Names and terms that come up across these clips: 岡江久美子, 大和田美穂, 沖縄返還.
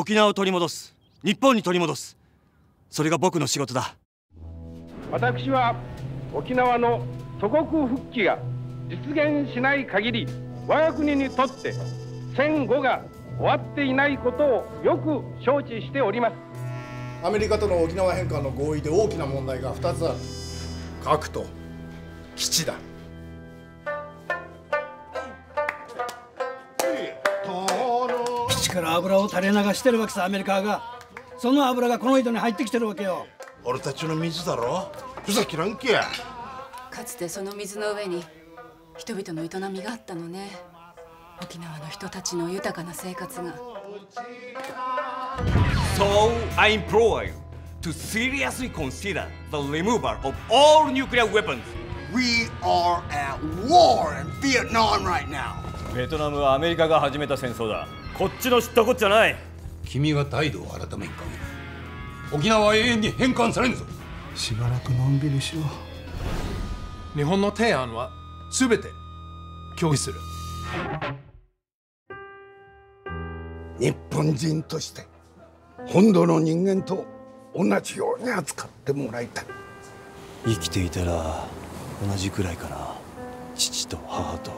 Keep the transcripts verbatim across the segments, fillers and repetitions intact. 沖縄を取り戻す、日本に取り戻す、それが僕の仕事だ。私は沖縄の祖国復帰が実現しない限り、我が国にとって戦後が終わっていないことをよく承知しております。アメリカとの沖縄返還の合意で大きな問題がふたつある。核と基地だ。基地から油を垂れ流してるわけさ、アメリカが。その油がこの人に入ってきてるわけよ。俺たちの水だろ、ふざけらんけや。かつてその水の上に人々の営みがあったのね。沖縄の人たちの豊かな生活が。So I implore you to seriously consider the removal of all nuclear weapons. We are at war in Vietnam right now. ベトナムはアメリカが始めた戦争だ。こっちの知ったこっちゃない。君は態度を改めんか。沖縄は永遠に返還されんぞ。しばらくのんびりしろ。日本の提案はすべて協議する。日本人として本土の人間と同じように扱ってもらいたい。生きていたら同じくらいかな。父と母と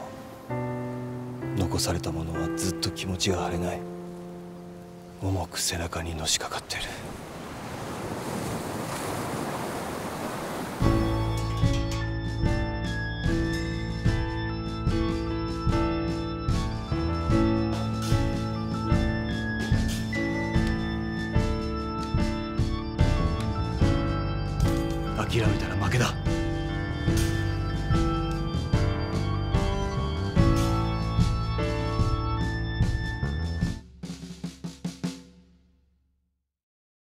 残されたものはずっと気持ちが晴れない。重く背中にのしかかってる。諦めたら負けだ。